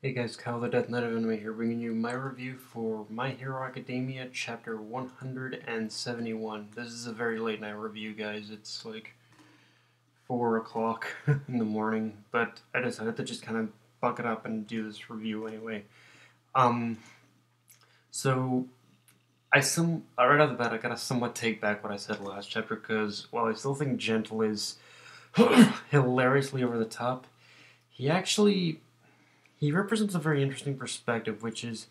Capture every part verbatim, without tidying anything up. Hey guys, Kyle the Death Knight of Anime here, bringing you my review for My Hero Academia Chapter one hundred seventy-one. This is a very late night review, guys. It's like four o'clock in the morning, but I decided to just kind of buck it up and do this review anyway. Um, so, I some right off the bat, I gotta somewhat take back what I said last chapter, because while I still think Gentle is hilariously over the top, he actually... He represents a very interesting perspective, which is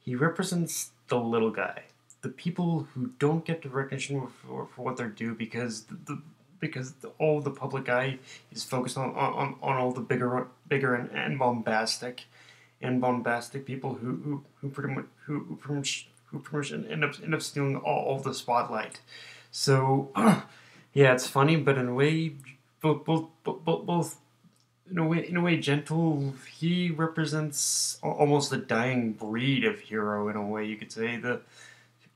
he represents the little guy, the people who don't get the recognition for, for what they're due because the, the because the, all the public eye is focused on on, on all the bigger bigger and, and bombastic and bombastic people who who, who pretty much who, who pretty much who pretty much end up end up stealing all, all the spotlight. So yeah, it's funny, but in a way, both both both. both In a way, in a way, Gentle, he represents almost a dying breed of hero, in a way, you could say, the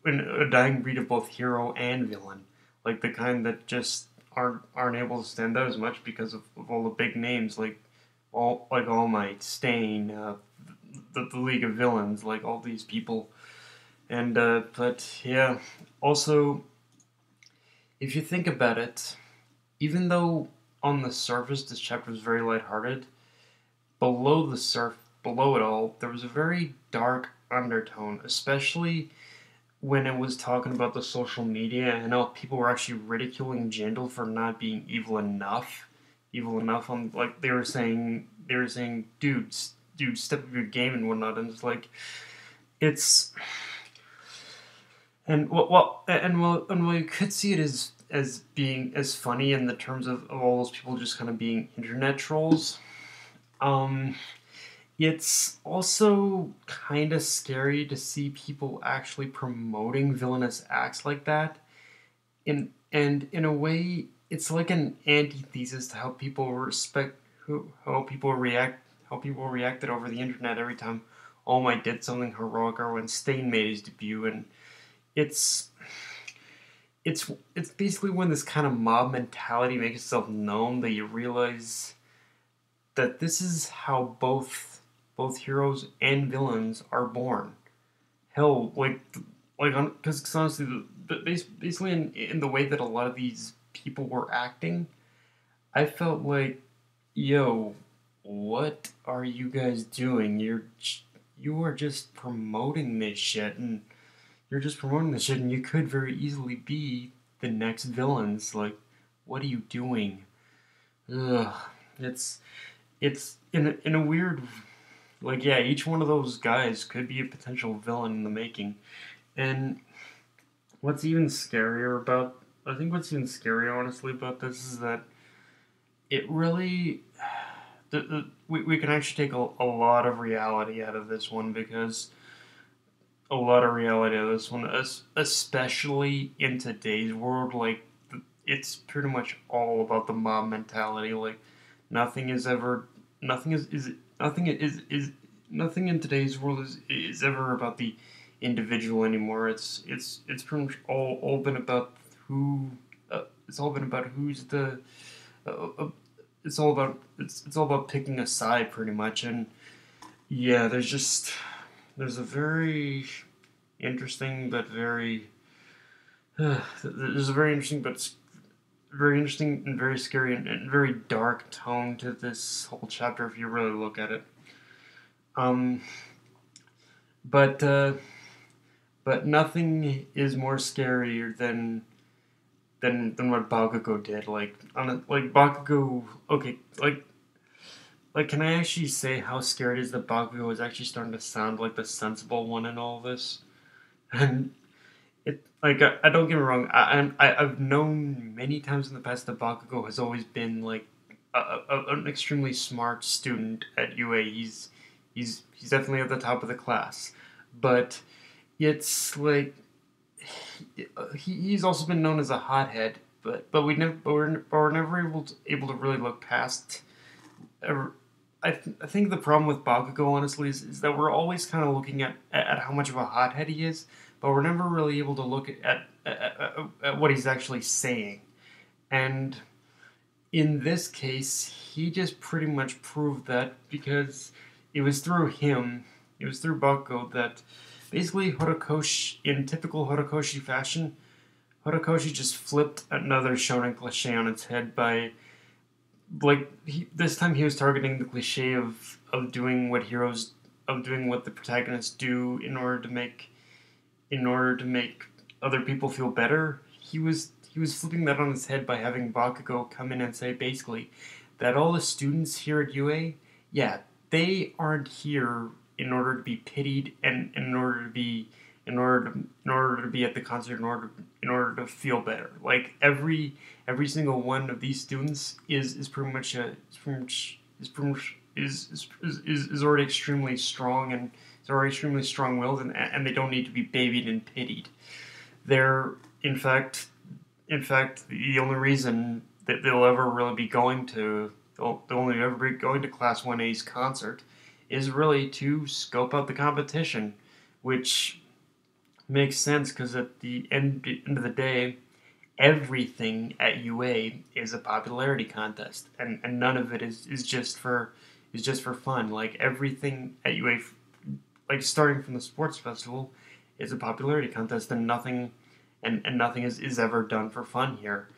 a dying breed of both hero and villain, like the kind that just aren't aren't able to stand out as much because of, of all the big names, like all like All Might, Stain, uh, the, the League of Villains, like all these people, and uh, but yeah, also, if you think about it, even though on the surface this chapter was very lighthearted, below the surf below it all there was a very dark undertone, especially when it was talking about the social media and how people were actually ridiculing Gentle for not being evil enough evil enough on, like, they were saying they were saying dude dude step up your game and whatnot, and it's like it's and well, well and well and well you could see it as as being as funny in the terms of, of all those people just kind of being internet trolls. Um, it's also kind of scary to see people actually promoting villainous acts like that. In, and in a way, it's like an antithesis to how people respect, who, how people react, how people reacted over the internet every time All Might did something heroic or when Stain made his debut, and it's... It's it's basically when this kind of mob mentality makes itself known that you realize that this is how both both heroes and villains are born. Hell, like like because honestly, the, basically in in the way that a lot of these people were acting, I felt like, yo, what are you guys doing? You're you are just promoting this shit and. You're just promoting this shit, and you could very easily be the next villains. Like, what are you doing? Ugh. It's, it's in a, in a weird, like, yeah, each one of those guys could be a potential villain in the making. And what's even scarier about, I think what's even scarier, honestly, about this is that it really, the, the, we, we can actually take a, a lot of reality out of this one, because... a lot of reality of this one, especially in today's world. Like, it's pretty much all about the mob mentality. Like, nothing is ever, nothing is, is nothing is, is, nothing in today's world is, is ever about the individual anymore. It's, it's, it's pretty much all, all been about who, uh, it's all been about who's the, uh, uh, it's all about, it's, it's all about picking a side, pretty much. And yeah, there's just... There's a very interesting but very uh, there's a very interesting but very interesting and very scary and, and very dark tone to this whole chapter if you really look at it. Um, but uh, but nothing is more scarier than than than what Bakugo did. Like on a, like Bakugo. Okay, like. Like, can I actually say how scared it is that Bakugo is actually starting to sound like the sensible one in all this? And it, like, I, I don't get me wrong, I, I, I've known many times in the past that Bakugo has always been, like, a, a, an extremely smart student at U A. He's, he's, he's definitely at the top of the class. But it's, like, he, he's also been known as a hothead, but, but, we never, but, we're, but we're never able to, able to really look past... Ever, I, th I think the problem with Bakugo, honestly, is, is that we're always kind of looking at, at, at how much of a hothead he is, but we're never really able to look at, at, at, at what he's actually saying. And in this case, he just pretty much proved that, because it was through him, it was through Bakugo that basically Horikoshi, in typical Horikoshi fashion, Horikoshi just flipped another shonen cliché on its head by, like, he, this time he was targeting the cliché of, of doing what heroes, of doing what the protagonists do in order to make, in order to make other people feel better. He was, he was flipping that on his head by having Bakugo come in and say, basically, that all the students here at U A, yeah, they aren't here in order to be pitied and, and in order to be, in order to, in order to be at the concert, in order, in order to feel better. Like every, every single one of these students is, is pretty much a, is pretty much, is pretty much, is, is, is, is already extremely strong and is already extremely strong-willed, and, and they don't need to be babied and pitied. They're, in fact, in fact, the only reason that they'll ever really be going to, they'll, they'll only ever be going to Class one A's concert is really to scope out the competition, which makes sense because at the end, end of the day, everything at U A is a popularity contest, and, and none of it is, is just for is just for fun. Like everything at U A, like starting from the sports festival, is a popularity contest, and nothing, and, and nothing is, is ever done for fun here.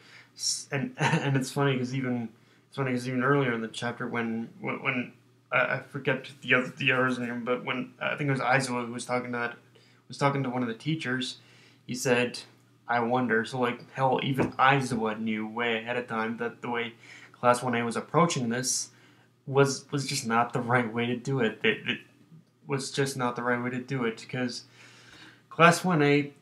And and it's funny because even it's funny because even earlier in the chapter when when, when I, I forget the other the other's name, but when I think it was Aizawa who was talking to that. was talking to one of the teachers, he said, I wonder. So, like, hell, even Aizawa knew way ahead of time that the way Class one A was approaching this was was just not the right way to do it. It, it was just not the right way to do it, because Class one A,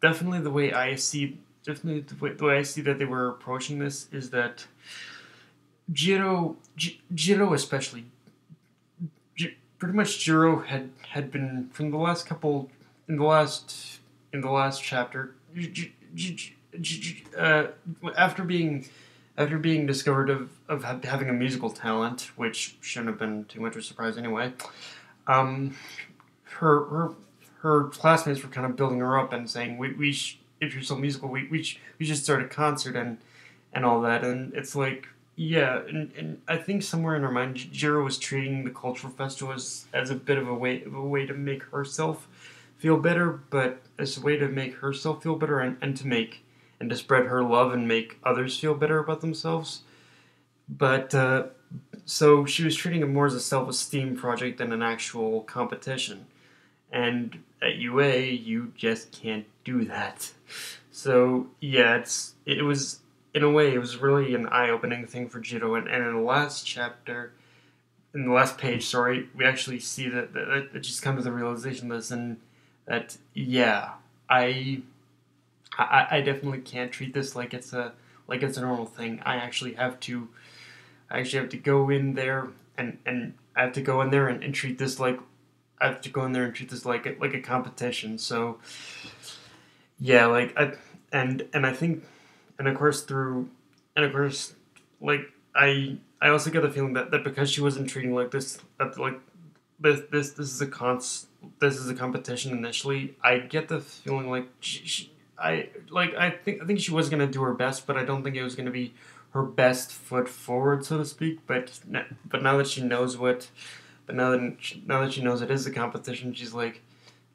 definitely the way I see, definitely the way, the way I see that they were approaching this is that Jiro, J Jiro especially, J pretty much Jiro had, had been, from the last couple... In the last, in the last chapter, uh, after being, after being discovered of of having a musical talent, which shouldn't have been too much of a surprise anyway, um, her her her classmates were kind of building her up and saying, "We we sh if you're so musical, we we sh we should start a concert and and all that." And it's like, yeah, and and I think somewhere in her mind, Jiro was treating the cultural festival as as a bit of a way of a way to make herself feel better, but as a way to make herself feel better and, and to make and to spread her love and make others feel better about themselves. But uh, so she was treating it more as a self-esteem project than an actual competition. And at U A, you just can't do that. So yeah, it's it was in a way it was really an eye-opening thing for Jiro. And, and in the last chapter, in the last page, sorry, we actually see that that it just comes to the realization this and. That, yeah, I, I, I definitely can't treat this like it's a like it's a normal thing. I actually have to, I actually have to go in there and and I have to go in there and, and treat this like, I have to go in there and treat this like a, like a competition. So, yeah, like I and and I think, and of course through, and of course, like I I also get the feeling that that because she wasn't treating like this, that like this this this is a constant. This is a competition initially. I get the feeling like she, she, I like I think I think she was gonna do her best, but I don't think it was gonna be her best foot forward, so to speak. But but now that she knows what, but now that she, now that she knows it is a competition, she's like,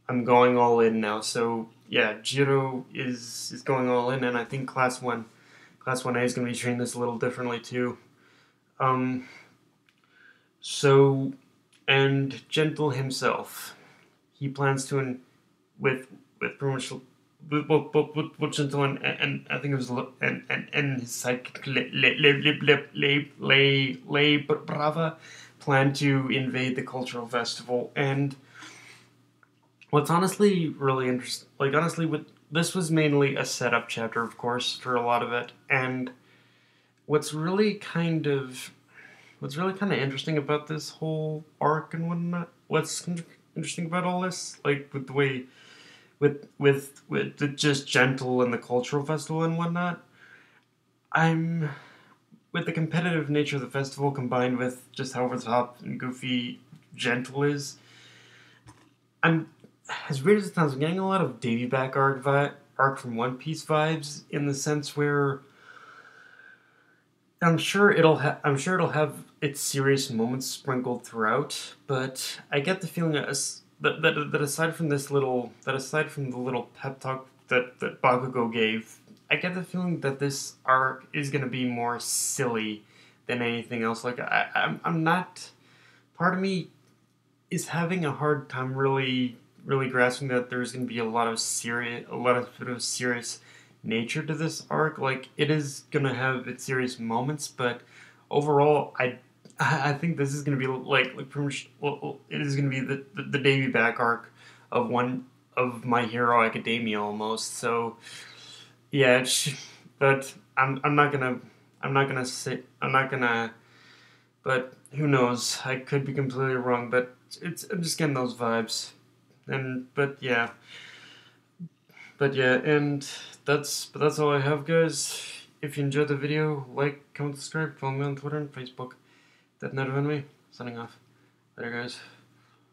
I'm going all in now. So yeah, Jiro is is going all in, and I think class one, class one A is gonna be treating this a little differently too. Um. So, and Gentle himself. He plans to, and with with pretty much with with with Gentle and, and I think it was and and and his sidekick Le Le Le Le Le Brava plan to invade the cultural festival. And what's honestly really interesting, like honestly, with this was mainly a setup chapter, of course, for a lot of it. And what's really kind of what's really kind of interesting about this whole arc and whatnot, what's interesting about all this, like with the way, with with with the just Gentle and the cultural festival and whatnot, I'm with the competitive nature of the festival combined with just how over the top and goofy Gentle is. I'm, as weird as it sounds, I'm getting a lot of Davy Back arc vi arc from One Piece vibes, in the sense where I'm sure it'll ha I'm sure it'll have its serious moments sprinkled throughout, but I get the feeling that that, that, that aside from this little, that aside from the little pep talk that, that Bakugo gave, I get the feeling that this arc is going to be more silly than anything else. Like, I, I'm, I'm not, part of me is having a hard time really, really grasping that there's going to be a lot of serious, a lot of, bit of serious nature to this arc. Like, it is going to have its serious moments, but overall, I, I think this is going to be like, like pretty much, well, it is going to be the, the, the Davy Back arc of one of My Hero Academia almost. So, yeah, it should, but I'm, I'm not gonna, I'm not gonna say, I'm not gonna, but who knows? I could be completely wrong, but it's, I'm just getting those vibes. And, but yeah, but yeah, and that's, but that's all I have, guys. If you enjoyed the video, like, comment, subscribe, follow me on Twitter and Facebook. Death Knight of Anime, signing off. Later, guys.